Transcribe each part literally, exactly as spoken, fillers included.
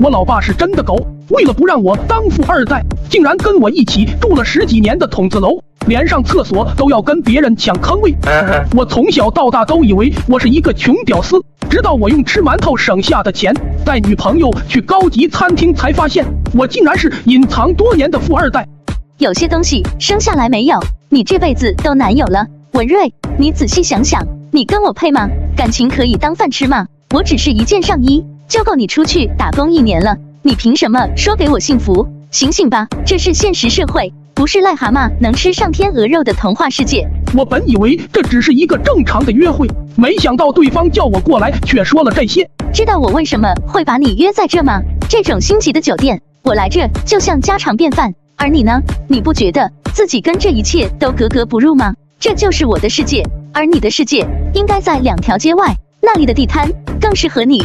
我老爸是真的狗，为了不让我当富二代，竟然跟我一起住了十几年的筒子楼，连上厕所都要跟别人抢坑位。我从小到大都以为我是一个穷屌丝，直到我用吃馒头省下的钱带女朋友去高级餐厅，才发现我竟然是隐藏多年的富二代。有些东西生下来没有，你这辈子都难有了。文瑞，你仔细想想，你跟我配吗？感情可以当饭吃吗？我只是一件上衣就够你出去打工一年了，你凭什么说给我幸福？醒醒吧，这是现实社会，不是癞蛤蟆能吃上天鹅肉的童话世界。我本以为这只是一个正常的约会，没想到对方叫我过来却说了这些。知道我为什么会把你约在这吗？这种星级的酒店，我来这就像家常便饭，而你呢？你不觉得自己跟这一切都格格不入吗？这就是我的世界，而你的世界应该在两条街外，那里的地摊更适合你。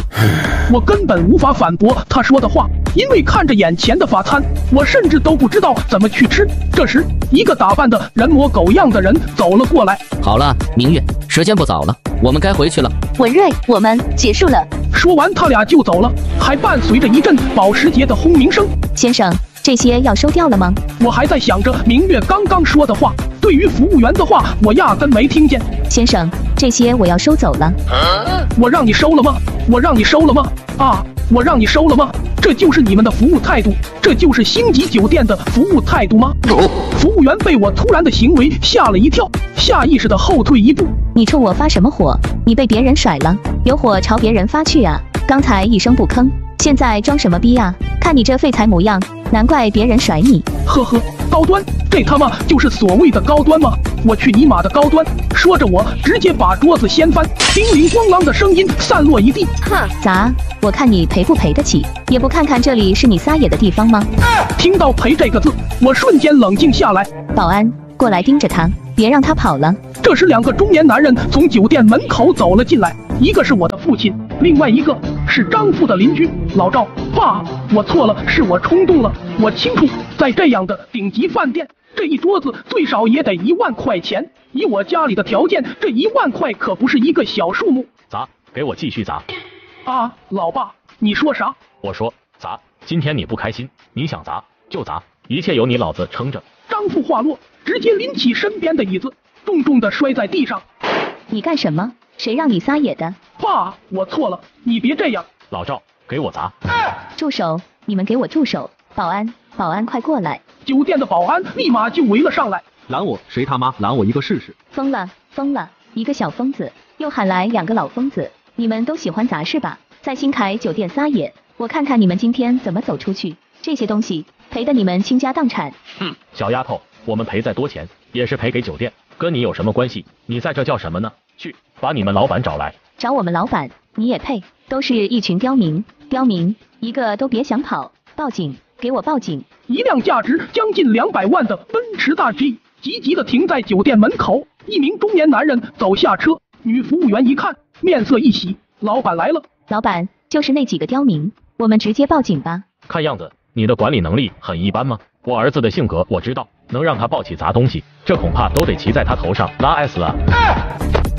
我根本无法反驳他说的话，因为看着眼前的法餐，我甚至都不知道怎么去吃。这时，一个打扮的人模狗样的人走了过来。好了，明月，时间不早了，我们该回去了。文瑞，我们结束了。说完，他俩就走了，还伴随着一阵保时捷的轰鸣声。先生，这些要收掉了吗？我还在想着明月刚刚说的话，对于服务员的话，我压根没听见。先生，这些我要收走了。啊、我让你收了吗？我让你收了吗？啊，我让你收了吗？这就是你们的服务态度，这就是星级酒店的服务态度吗？哦、服务员被我突然的行为吓了一跳，下意识的后退一步。你冲我发什么火？你被别人甩了，有火朝别人发去啊！刚才一声不吭，现在装什么逼啊？看你这废材模样，难怪别人甩你。呵呵，高端，这他妈就是所谓的高端吗？我去你妈的高端！说着我直接把桌子掀翻，叮铃咣啷的声音散落一地。哼，咋？我看你赔不赔得起，也不看看这里是你撒野的地方吗？啊、听到赔这个字，我瞬间冷静下来。保安，过来盯着他，别让他跑了。这时，两个中年男人从酒店门口走了进来，一个是我的父亲，另外一个是张父的邻居老赵。爸，我错了，是我冲动了，我清楚，在这样的顶级饭店，这一桌子最少也得一万块钱，以我家里的条件，这一万块可不是一个小数目。砸，给我继续砸！啊，老爸，你说啥？我说砸，今天你不开心，你想砸就砸，一切有你老子撑着。张父话落，直接拎起身边的椅子，重重的摔在地上。你干什么？谁让你撒野的？爸，我错了，你别这样。老赵，给我砸！哎、住手！你们给我住手！保安，保安，快过来！酒店的保安立马就围了上来，拦我！谁他妈拦我一个试试？疯了，疯了！一个小疯子，又喊来两个老疯子，你们都喜欢砸是吧？在新凯酒店撒野，我看看你们今天怎么走出去！这些东西赔得你们倾家荡产。哼、嗯，小丫头，我们赔再多钱也是赔给酒店，跟你有什么关系？你在这叫什么呢？去，把你们老板找来！找我们老板，你也配？都是一群刁民，刁民，一个都别想跑！报警，给我报警！一辆价值将近两百万的奔驰大 G 急急的停在酒店门口，一名中年男人走下车，女服务员一看，面色一喜，老板来了！老板，就是那几个刁民，我们直接报警吧！看样子你的管理能力很一般吗？我儿子的性格我知道，能让他抱起砸东西，这恐怕都得骑在他头上拉 S 了。啊，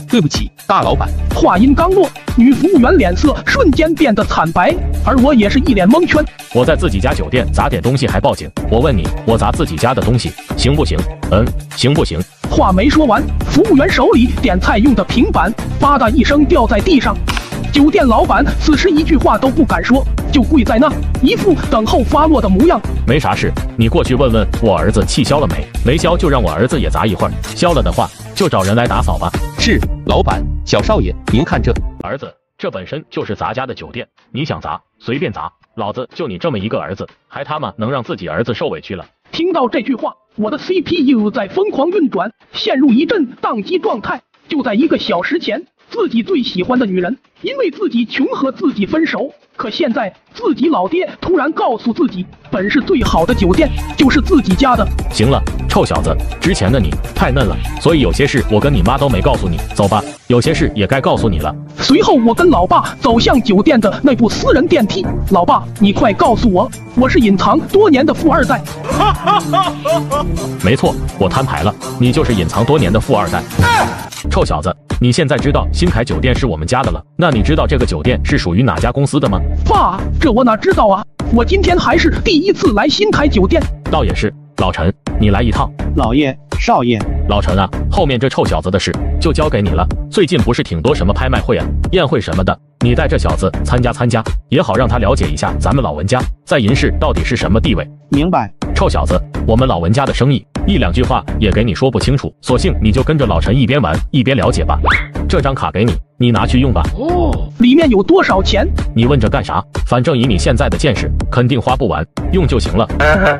对不起，大老板。话音刚落，女服务员脸色瞬间变得惨白，而我也是一脸蒙圈。我在自己家酒店砸点东西还报警？我问你，我砸自己家的东西行不行？嗯，行不行？话没说完，服务员手里点菜用的平板吧嗒一声掉在地上。酒店老板此时一句话都不敢说，就跪在那，一副等候发落的模样。没啥事，你过去问问我儿子气消了没，没消就让我儿子也砸一会儿，消了的话就找人来打扫吧。是，老板。小少爷，您看这。儿子，这本身就是咱家的酒店，你想砸随便砸，老子就你这么一个儿子，还他妈能让自己儿子受委屈了？听到这句话，我的 C P U 在疯狂运转，陷入一阵宕机状态。就在一个小时前，自己最喜欢的女人因为自己穷和自己分手，可现在自己老爹突然告诉自己，本市最好的酒店就是自己家的。行了，臭小子，之前的你太嫩了，所以有些事我跟你妈都没告诉你，走吧，有些事也该告诉你了。随后我跟老爸走向酒店的那部私人电梯。老爸，你快告诉我，我是隐藏多年的富二代。没错，我摊牌了，你就是隐藏多年的富二代。哎、臭小子，你现在知道新凯酒店是我们家的了，那你知道这个酒店是属于哪家公司的吗？爸，这我哪知道啊！我今天还是第一次来新凯酒店。倒也是，老陈，你来一趟。老爷，少爷。老陈啊，后面这臭小子的事就交给你了。最近不是挺多什么拍卖会啊、宴会什么的，你带这小子参加参加，也好让他了解一下咱们老文家在银市到底是什么地位。明白。臭小子，我们老文家的生意，一两句话也给你说不清楚，索性你就跟着老陈一边玩一边了解吧。这张卡给你，你拿去用吧。哦，里面有多少钱？你问这干啥？反正以你现在的见识，肯定花不完，用就行了。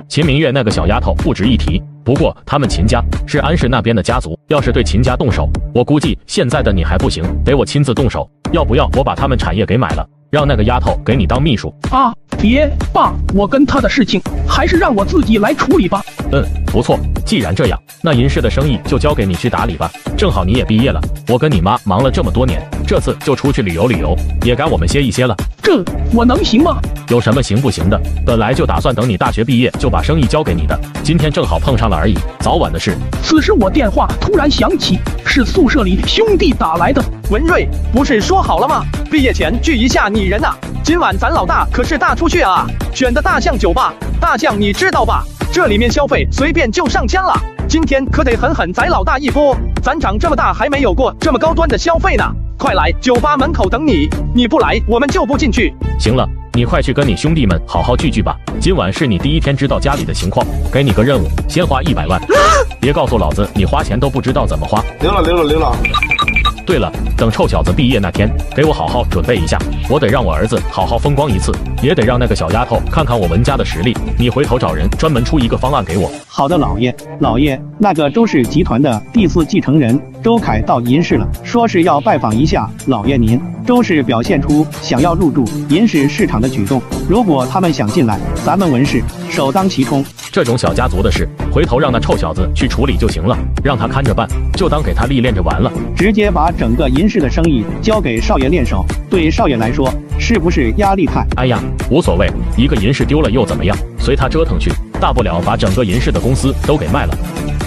秦明月那个小丫头不值一提，不过他们秦家是安氏那边的家族，要是对秦家动手，我估计现在的你还不行，得我亲自动手。要不要我把他们产业给买了？让那个丫头给你当秘书啊！别，爸，我跟他的事情还是让我自己来处理吧。嗯，不错。既然这样，那银市的生意就交给你去打理吧。正好你也毕业了，我跟你妈忙了这么多年，这次就出去旅游旅游，也该我们歇一歇了。这我能行吗？有什么行不行的？本来就打算等你大学毕业就把生意交给你的，今天正好碰上了而已，早晚的事。此时我电话突然响起，是宿舍里兄弟打来的。文瑞，不是说好了吗？毕业前聚一下你人呐、啊！今晚咱老大可是大出去啊！选的大象酒吧，大象你知道吧？这里面消费随便就上千了，今天可得狠狠宰老大一波！咱长这么大还没有过这么高端的消费呢！快来酒吧门口等你，你不来我们就不进去。行了，你快去跟你兄弟们好好聚聚吧。今晚是你第一天知道家里的情况，给你个任务，先花一百万，别告诉老子你花钱都不知道怎么花。溜了溜了溜了。对了，等臭小子毕业那天，给我好好准备一下，我得让我儿子好好风光一次，也得让那个小丫头看看我文家的实力。你回头找人专门出一个方案给我。好的，老爷。老爷，那个周氏集团的第四继承人周凯到银市了，说是要拜访一下老爷您。周氏表现出想要入驻银市市场的举动，如果他们想进来，咱们文氏首当其冲。这种小家族的事，回头让那臭小子去处理就行了，让他看着办，就当给他历练着玩了。直接把整个银市的生意交给少爷练手，对少爷来说是不是压力太？哎呀，无所谓，一个银市丢了又怎么样？随他折腾去，大不了把整个银市的公司都给卖了。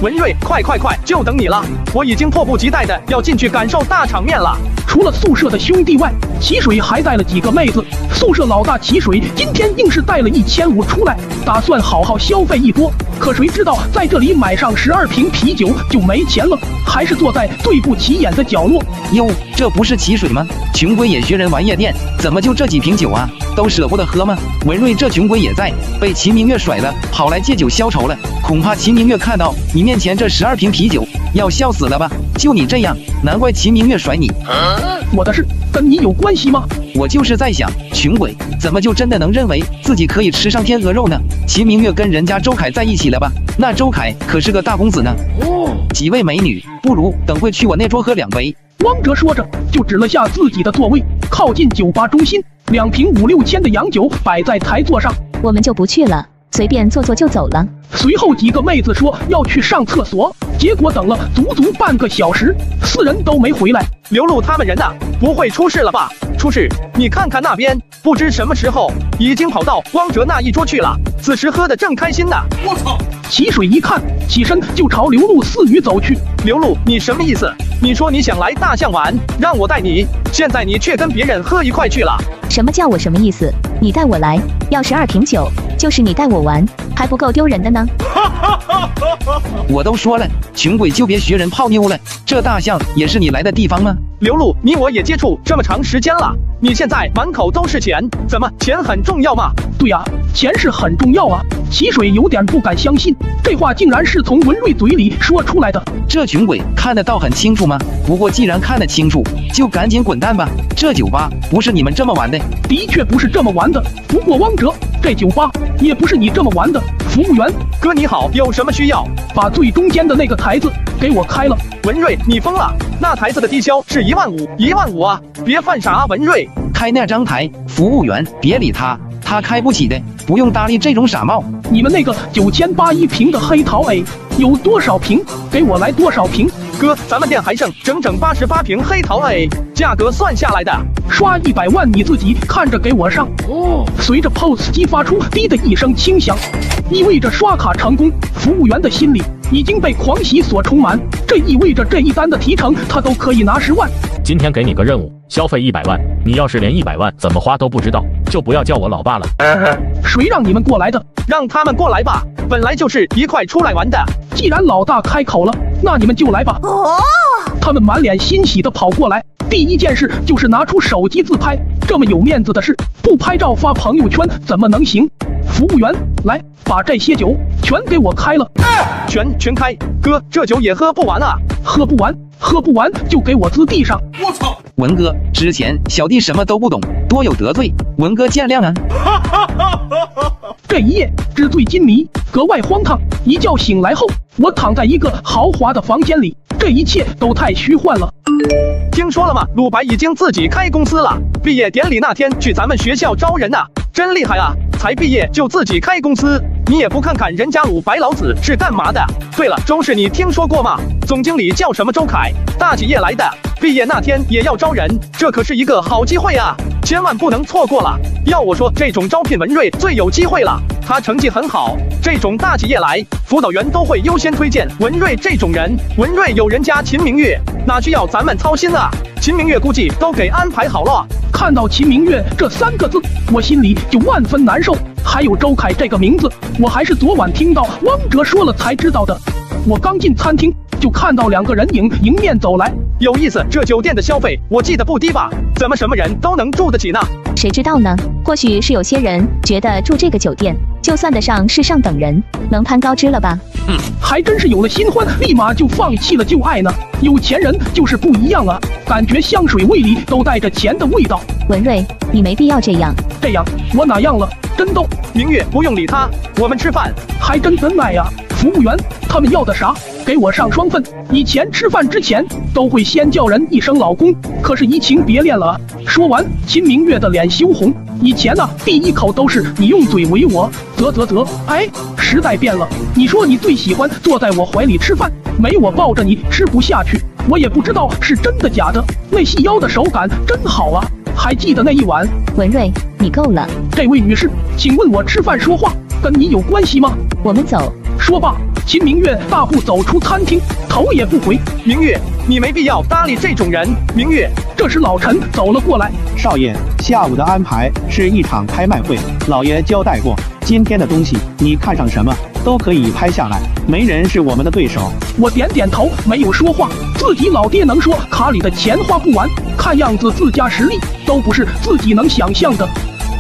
文瑞，快快快，就等你了！我已经迫不及待的要进去感受大场面了。除了宿舍的兄弟外，齐水还带了几个妹子。宿舍老大齐水今天硬是带了一千五出来，打算好好消费一波。可谁知道在这里买上十二瓶啤酒就没钱了，还是坐在最不起眼的角落。哟，这不是齐水吗？穷鬼也学人玩夜店，怎么就这几瓶酒啊？都舍不得喝吗？文瑞这穷鬼也在，被齐明月甩了，跑来借酒消愁了。恐怕齐明月看到你面前这十二瓶啤酒，要笑死了吧？就你这样，难怪齐明月甩你。我的事跟你有关系吗？我就是在想，穷鬼怎么就真的能认为自己可以吃上天鹅肉呢？齐明月跟人家周凯在一起了吧？那周凯可是个大公子呢。哦，几位美女，不如等会去我那桌喝两杯。汪哲说着，就指了下自己的座位，靠近酒吧中心，两瓶五六千的洋酒摆在台座上。我们就不去了，随便坐坐就走了。随后几个妹子说要去上厕所，结果等了足足半个小时，四人都没回来。刘露他们人呐，不会出事了吧？出事？你看看那边，不知什么时候已经跑到汪哲那一桌去了，此时喝得正开心呢。我操！齐水一看，起身就朝刘露私语走去。刘露，你什么意思？你说你想来大象玩，让我带你，现在你却跟别人喝一块去了。什么叫我什么意思？你带我来，要十二瓶酒，就是你带我玩，还不够丢人的呢。我都说了，穷鬼就别学人泡妞了，这大象也是你来的地方吗？刘露，你我也接触这么长时间了，你现在满口都是钱，怎么钱很重要吗？对啊，钱是很重要啊！齐水有点不敢相信，这话竟然是从文瑞嘴里说出来的。这穷鬼看得到很清楚吗？不过既然看得清楚，就赶紧滚蛋吧！这酒吧不是你们这么玩的，的确不是这么玩的。不过汪哲，这酒吧也不是你这么玩的。服务员，哥你好，有什么需要？把最中间的那个台子给我开了。文瑞，你疯了？那台子的低消是一万五，一万五啊！别犯傻啊，文瑞！开那张台，服务员，别理他。他开不起的，不用搭理这种傻帽。你们那个九千八一瓶的黑桃 A 有多少瓶？给我来多少瓶？哥，咱们店还剩整整八十八瓶黑桃 A， 价格算下来的，刷一百万你自己看着给我上。哦。随着 P O S 机发出滴的一声轻响，意味着刷卡成功。服务员的心里已经被狂喜所充满，这意味着这一单的提成他都可以拿十万。今天给你个任务，消费一百万，你要是连一百万怎么花都不知道，就不要叫我老爸了。谁让你们过来的？让他们过来吧，本来就是一块出来玩的。既然老大开口了，那你们就来吧。哦，他们满脸欣喜地跑过来。 第一件事就是拿出手机自拍，这么有面子的事，不拍照发朋友圈怎么能行？服务员，来，把这些酒全给我开了，啊、全全开，哥，这酒也喝不完啊，喝不完，喝不完就给我滋地上。我操，文哥，之前小弟什么都不懂，多有得罪，文哥见谅啊。这一夜纸醉金迷，格外荒唐。一觉醒来后，我躺在一个豪华的房间里，这一切都太虚幻了。 听说了吗？鲁白已经自己开公司了。毕业典礼那天去咱们学校招人呐、啊，真厉害啊！才毕业就自己开公司，你也不看看人家鲁白老子是干嘛的？对了，周氏你听说过吗？总经理叫什么周凯，大企业来的，毕业那天也要招人，这可是一个好机会啊，千万不能错过了。要我说，这种招聘文瑞最有机会了，他成绩很好，这种大企业来，辅导员都会优先推荐文瑞这种人。文瑞有人家秦明月。 哪需要咱们操心啊！秦明月估计都给安排好了。看到秦明月这三个字，我心里就万分难受。还有周凯这个名字，我还是昨晚听到汪哲说了才知道的。我刚进餐厅，就看到两个人影迎面走来，有意思。这酒店的消费我记得不低吧？怎么什么人都能住得起呢？谁知道呢？或许是有些人觉得住这个酒店就算得上是上等人，能攀高枝了吧？嗯，还真是有了新欢，立马就放弃了旧爱呢。 有钱人就是不一样啊，感觉香水味里都带着钱的味道。文瑞，你没必要这样。这样我哪样了？真逗。明月，不用理他，我们吃饭。还真恩爱啊！服务员，他们要的啥？给我上双份。以前吃饭之前都会先叫人一声老公，可是移情别恋了。说完，秦明月的脸羞红。以前呢、啊，第一口都是你用嘴喂我，啧啧啧。哎，时代变了。你说你最喜欢坐在我怀里吃饭。 没我抱着你吃不下去，我也不知道是真的假的。那细腰的手感真好啊！还记得那一晚，文瑞，你够了。这位女士，请问我吃饭说话跟你有关系吗？我们走。说罢，秦明月大步走出餐厅，头也不回。明月，你没必要搭理这种人。明月，这时老陈走了过来，少爷，下午的安排是一场拍卖会，老爷交代过，今天的东西你看上什么？ 都可以拍下来，没人是我们的对手。我点点头，没有说话。自己老爹能说卡里的钱花不完，看样子自家实力都不是自己能想象的。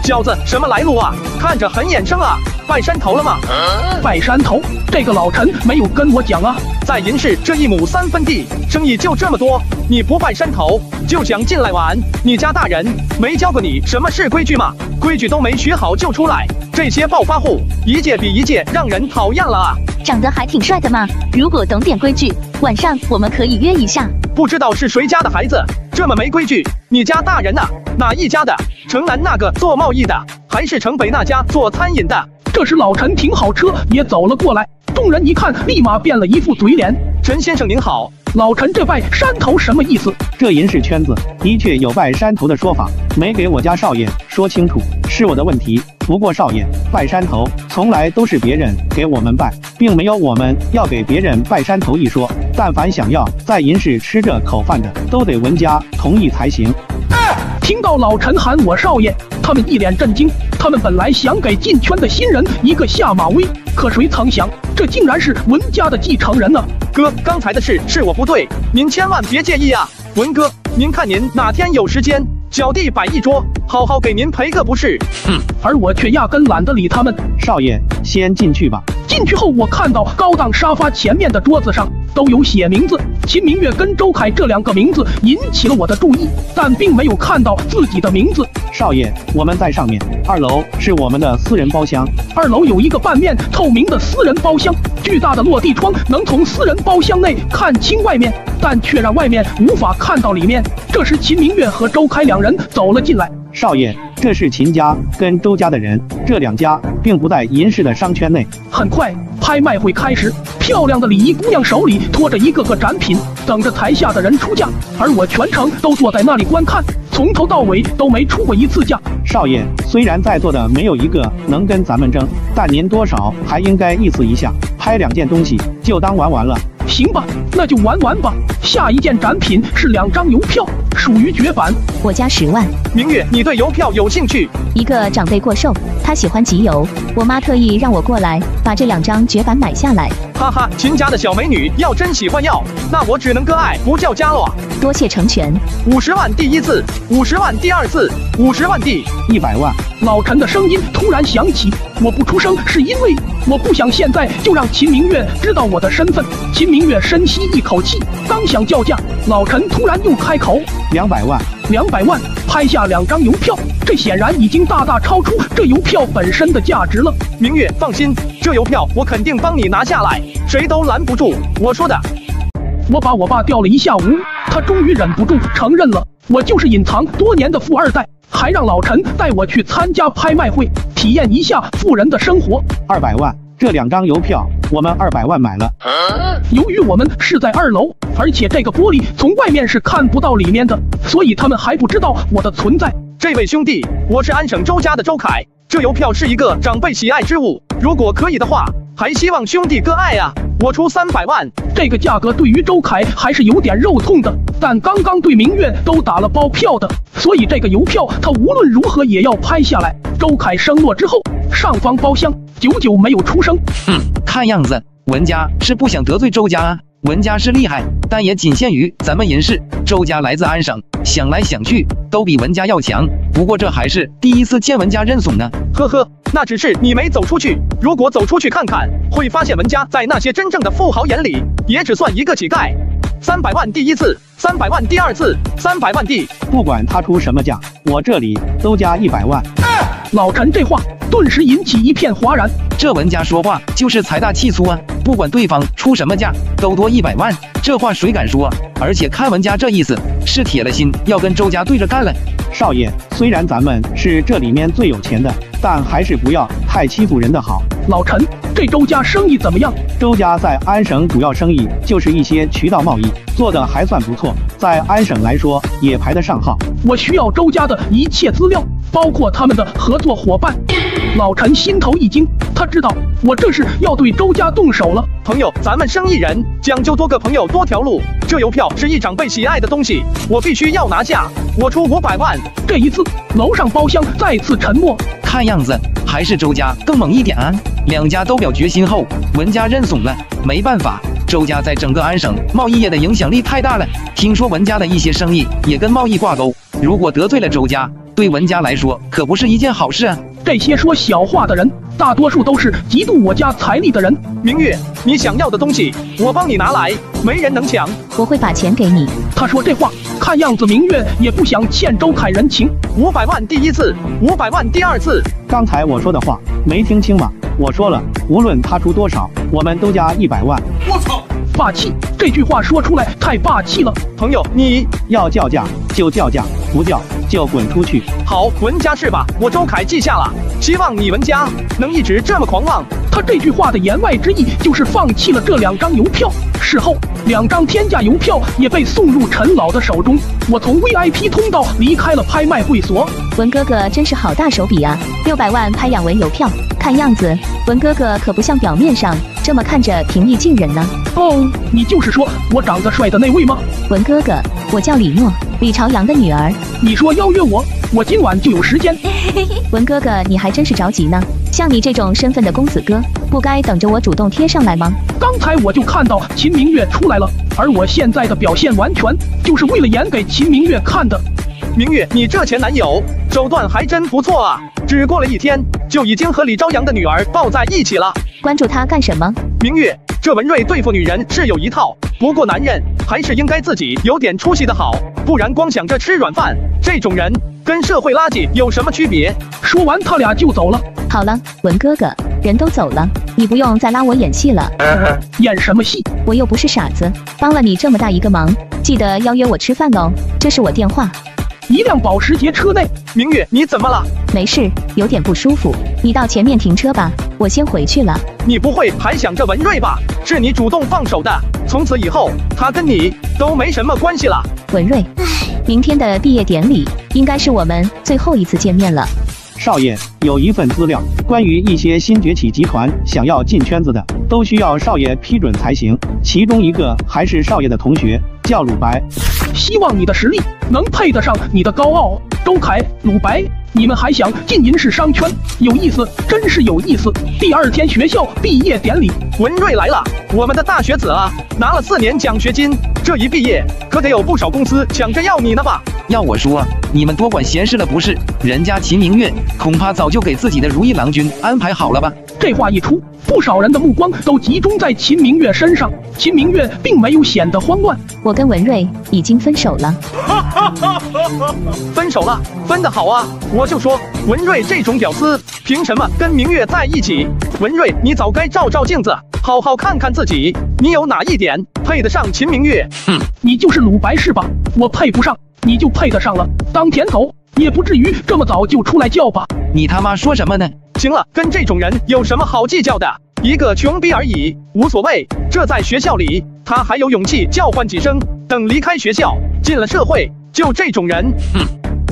小子，什么来路啊？看着很眼生啊！拜山头了吗？啊、拜山头，这个老陈没有跟我讲啊。在银市这一亩三分地，生意就这么多，你不拜山头就想进来玩？你家大人没教过你什么是规矩吗？规矩都没学好就出来。 这些暴发户一届比一届让人讨厌了啊！长得还挺帅的嘛，如果懂点规矩，晚上我们可以约一下。不知道是谁家的孩子这么没规矩？你家大人呐、啊？哪一家的？城南那个做贸易的，还是城北那家做餐饮的？这时老陈停好车也走了过来，众人一看立马变了一副嘴脸。陈先生您好，老陈这拜山头什么意思？这银市圈子的确有拜山头的说法，没给我家少爷说清楚是我的问题。 不过少爷，拜山头从来都是别人给我们拜，并没有我们要给别人拜山头一说。但凡想要在银市吃这口饭的，都得文家同意才行。啊、听到老陈喊我少爷，他们一脸震惊。他们本来想给进圈的新人一个下马威，可谁曾想，这竟然是文家的继承人呢、啊！哥，刚才的事是我不对，您千万别介意啊。文哥，您看您哪天有时间？ 小弟摆一桌，好好给您赔个不是。嗯，而我却压根懒得理他们。少爷，先进去吧。进去后，我看到高档沙发前面的桌子上都有写名字，秦明月跟周凯这两个名字引起了我的注意，但并没有看到自己的名字。少爷，我们在上面，二楼是我们的私人包厢。二楼有一个半面透明的私人包厢，巨大的落地窗能从私人包厢内看清外面。 但却让外面无法看到里面。这时，秦明月和周开两人走了进来。少爷，这是秦家跟周家的人，这两家并不在银市的商圈内。很快，拍卖会开始。漂亮的礼仪姑娘手里托着一个个展品，等着台下的人出价。而我全程都坐在那里观看，从头到尾都没出过一次价。少爷，虽然在座的没有一个能跟咱们争，但您多少还应该意思一下。拍两件东西，就当玩完了。行吧，那就玩完吧。下一件展品是两张邮票，属于绝版。我家十万。明月，你对邮票有兴趣？一个长辈过寿，他喜欢集邮，我妈特意让我过来把这两张绝版买下来。哈哈，秦家的小美女要真喜欢要，那我只能割爱不叫家了。多谢成全。五十万第一次，五十万第二次，五十万第一百万。老陈的声音突然响起，我不出声是因为我不想现在就让秦明月知道我的身份。秦明月深吸一口气，刚想叫价，老陈突然又开口：两百万。两百万拍下两张邮票，这显然已经大大超出这邮票本身的价值了。明月，放心，这邮票我肯定帮你拿下来，谁都拦不住我说的。我把我爸吊了一下午，他终于忍不住承认了，我就是隐藏多年的富二代，还让老陈带我去参加拍卖会，体验一下富人的生活。二百万。这两张邮票，我们二百万买了。由于我们是在二楼，而且这个玻璃从外面是看不到里面的，所以他们还不知道我的存在。这位兄弟，我是安省周家的周凯，这邮票是一个长辈喜爱之物，如果可以的话，还希望兄弟割爱啊！我出三百万。这个价格对于周凯还是有点肉痛的，但刚刚对明月都打了包票的，所以这个邮票他无论如何也要拍下来。周凯声落之后，上方包厢。久久没有出声。嗯，看样子文家是不想得罪周家啊。文家是厉害，但也仅限于咱们银市。周家来自安省，想来想去都比文家要强。不过这还是第一次见文家认怂呢。呵呵，那只是你没走出去。如果走出去看看，会发现文家在那些真正的富豪眼里，也只算一个乞丐。三百万第一次，三百万第二次，三百万第……不管他出什么价，我这里都加一百万。啊，老陈这话顿时引起一片哗然。这文家说话就是财大气粗啊，不管对方出什么价都多一百万，这话谁敢说啊？而且看文家这意思是铁了心要跟周家对着干了。少爷，虽然咱们是这里面最有钱的，但还是不要太欺负人的好。老陈，这周家生意怎么样？周家在安省主要生意就是一些渠道贸易，做的还算不错，在安省来说也排得上号。我需要周家的一切资料，包括他们的合作伙伴。老陈心头一惊，他知道我这是要对周家动手了。朋友，咱们生意人讲究多个朋友多条路，这邮票是一长辈喜爱的东西，我必须要拿下，我出五百万。这一次，楼上包厢再次沉默。看样子还是周家更猛一点啊！两家都表决心后，文家认怂了。没办法，周家在整个安省贸易业的影响力太大了，听说文家的一些生意也跟贸易挂钩，如果得罪了周家，对文家来说可不是一件好事啊！这些说小话的人，大多数都是嫉妒我家财力的人。明月，你想要的东西，我帮你拿来，没人能抢。我会把钱给你。他说这话，看样子明月也不想欠周凯人情。五百万第一次，五百万第二次。刚才我说的话没听清吗？我说了，无论他出多少，我们都加一百万。我操！霸气，这句话说出来太霸气了。朋友，你要叫价就叫价，不叫就滚出去。好，文家是吧？我周凯记下了，希望你文家能一直这么狂妄。他这句话的言外之意就是放弃了这两张邮票。事后，两张天价邮票也被送入陈老的手中。我从 V I P 通道离开了拍卖会所。文哥哥真是好大手笔啊！六百万拍两文邮票，看样子文哥哥可不像表面上这么看着平易近人呢。哦，你就是说我长得帅的那位吗？文哥哥，我叫李诺，李朝阳的女儿。你说邀约我，我今晚就有时间。文哥哥，你还真是着急呢。像你这种身份的公子哥，不该等着我主动贴上来吗？刚才我就看到秦明月出来了，而我现在的表现完全就是为了演给秦明月看的。明月，你这前男友手段还真不错啊，只过了一天就已经和李朝阳的女儿抱在一起了。关注他干什么？明月，这文瑞对付女人是有一套，不过男人还是应该自己有点出息的好，不然光想着吃软饭，这种人跟社会垃圾有什么区别？说完他俩就走了。好了，文哥哥，人都走了，你不用再拉我演戏了。演什么戏？我又不是傻子，帮了你这么大一个忙，记得邀约我吃饭哦。这是我电话。一辆保时捷车内，明月，你怎么了？没事，有点不舒服，你到前面停车吧，我先回去了。你不会还想着文瑞吧？是你主动放手的，从此以后他跟你都没什么关系了。文瑞，明天的毕业典礼应该是我们最后一次见面了。少爷有一份资料，关于一些新崛起集团想要进圈子的，都需要少爷批准才行。其中一个还是少爷的同学，叫鲁白。希望你的实力能配得上你的高傲。周凯、鲁白，你们还想进银市商圈？有意思，真是有意思。第二天学校毕业典礼，文瑞来了，我们的大学子啊，拿了四年奖学金，这一毕业可得有不少公司抢着要你呢吧？要我说啊，你们多管闲事了不是？人家秦明月恐怕早就给自己的如意郎君安排好了吧？这话一出，不少人的目光都集中在秦明月身上。秦明月并没有显得慌乱，我跟文瑞已经分手了。分手了，分得好啊！我就说文瑞这种屌丝，凭什么跟明月在一起？文瑞，你早该照照镜子，好好看看自己，你有哪一点配得上秦明月？哼，你就是鲁白是吧？我配不上，你就配得上了。当舔狗也不至于这么早就出来叫吧？你他妈说什么呢？行了，跟这种人有什么好计较的？一个穷逼而已，无所谓。这在学校里，他还有勇气叫唤几声。等离开学校，进了社会，就这种人，嗯，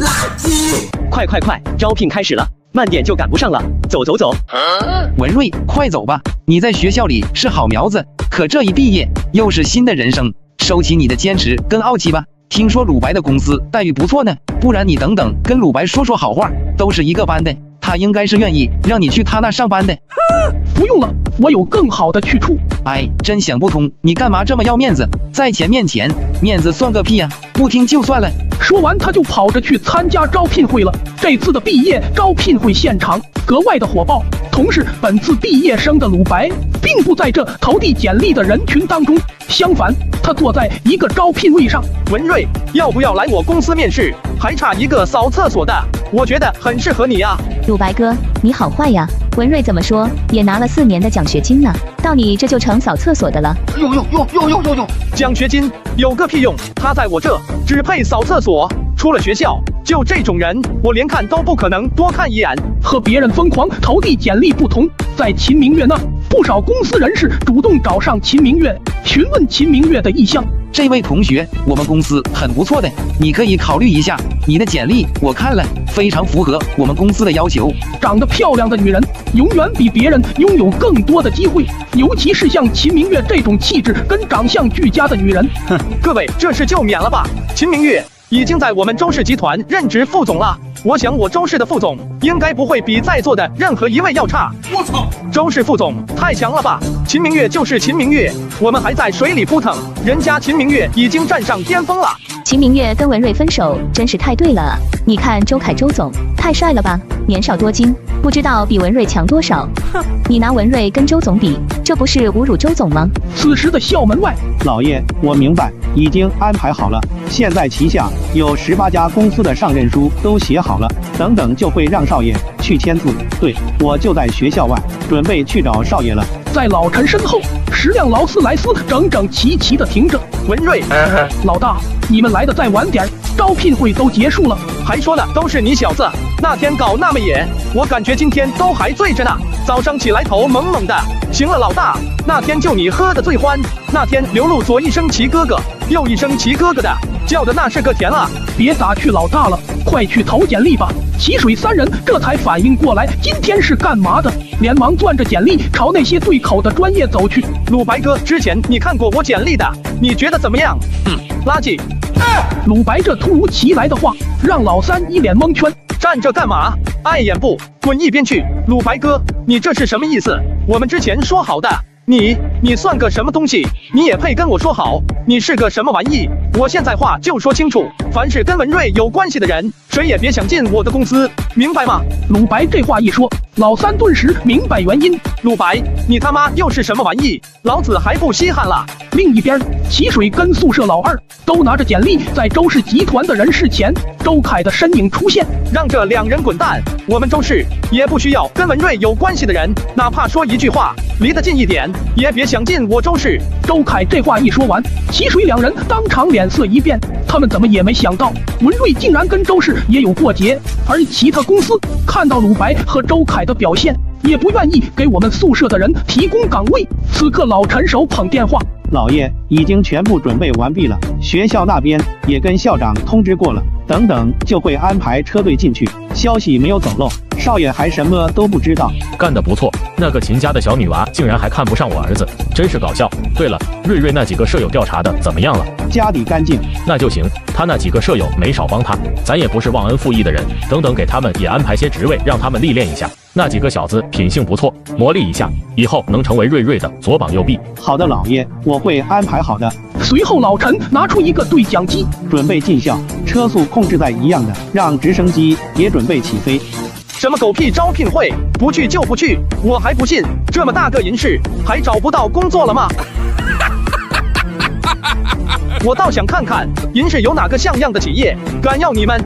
垃圾！快快快，招聘开始了，慢点就赶不上了。走走走，啊、文瑞，快走吧！你在学校里是好苗子，可这一毕业又是新的人生。收起你的坚持跟傲气吧。听说鲁白的公司待遇不错呢，不然你等等，跟鲁白说说好话，都是一个班的。 他应该是愿意让你去他那上班的。不用了，我有更好的去处。哎，真想不通，你干嘛这么要面子？在钱面前，面子算个屁呀！不听就算了。说完，他就跑着去参加招聘会了。这次的毕业招聘会现场格外的火爆。同时，本次毕业生的鲁白并不在这投递简历的人群当中，相反，他坐在一个招聘位上。文瑞，要不要来我公司面试？还差一个扫厕所的。 我觉得很适合你呀、啊，鲁白哥，你好坏呀！文瑞怎么说也拿了四年的奖学金呢，到你这就成扫厕所的了。呦呦呦呦呦呦呦！奖学金有个屁用，他在我这只配扫厕所。出了学校就这种人，我连看都不可能多看一眼。和别人疯狂投递简历不同，在秦明月那，不少公司人士主动找上秦明月，询问秦明月的意向。 这位同学，我们公司很不错的，你可以考虑一下。你的简历我看了，非常符合我们公司的要求。长得漂亮的女人，永远比别人拥有更多的机会，尤其是像秦明月这种气质跟长相俱佳的女人。哼，各位，这事就免了吧。秦明月已经在我们周氏集团任职副总了，我想我周氏的副总应该不会比在座的任何一位要差。我操，周氏副总太强了吧！秦明月就是秦明月。 我们还在水里扑腾，人家秦明月已经站上巅峰了。秦明月跟文瑞分手真是太对了，你看周凯周总太帅了吧，年少多金，不知道比文瑞强多少。哼，你拿文瑞跟周总比，这不是侮辱周总吗？此时的校门外，老爷，我明白，已经安排好了。现在旗下有十八家公司的上任书都写好了，等等就会让少爷去签字。对，我就在学校外，准备去找少爷了。 在老陈身后，十辆劳斯莱斯整整齐齐的停着。文瑞，呃、老大，你们来的再晚点，招聘会都结束了。还说呢，都是你小子那天搞那么野，我感觉今天都还醉着呢。早上起来头猛猛的。行了，老大，那天就你喝的最欢。那天刘陆左一声齐哥哥，右一声齐哥哥的，叫的那是个甜啊！别打趣老大了，快去投简历吧。 齐水三人这才反应过来，今天是干嘛的，连忙攥着简历朝那些对口的专业走去。鲁白哥，之前你看过我简历的，你觉得怎么样？嗯，垃圾。哎、鲁白这突如其来的话让老三一脸蒙圈，站着干嘛？碍眼不？滚一边去！鲁白哥，你这是什么意思？我们之前说好的，你你算个什么东西？你也配跟我说好？你是个什么玩意？ 我现在话就说清楚，凡是跟文瑞有关系的人，谁也别想进我的公司，明白吗？鲁白这话一说，老三顿时明白原因。鲁白，你他妈又是什么玩意？老子还不稀罕了！另一边，齐水跟宿舍老二都拿着简历，在周氏集团的人事前，周凯的身影出现，让这两人滚蛋。我们周氏也不需要跟文瑞有关系的人，哪怕说一句话，离得近一点，也别想进我周氏。周凯这话一说完，齐水两人当场脸 脸色一变，他们怎么也没想到，文瑞竟然跟周氏也有过节。而其他公司看到鲁白和周凯的表现，也不愿意给我们宿舍的人提供岗位。此刻，老陈手捧电话，老爷已经全部准备完毕了，学校那边也跟校长通知过了，等等就会安排车队进去，消息没有走漏。少爷还什么都不知道。干得不错，那个秦家的小女娃竟然还看不上我儿子，真是搞笑。对了，瑞瑞那几个舍友调查的怎么样了？家里干净，那就行。他那几个舍友没少帮他，咱也不是忘恩负义的人。等等，给他们也安排些职位，让他们历练一下。那几个小子品性不错，磨砺一下，以后能成为瑞瑞的左膀右臂。好的，老爷，我会安排好的。随后，老陈拿出一个对讲机，准备进校，车速控制在一样的，让直升机也准备起飞。 什么狗屁招聘会，不去就不去，我还不信！这么大个人事，还找不到工作了吗？我倒想看看，人事有哪个像样的企业敢要你们。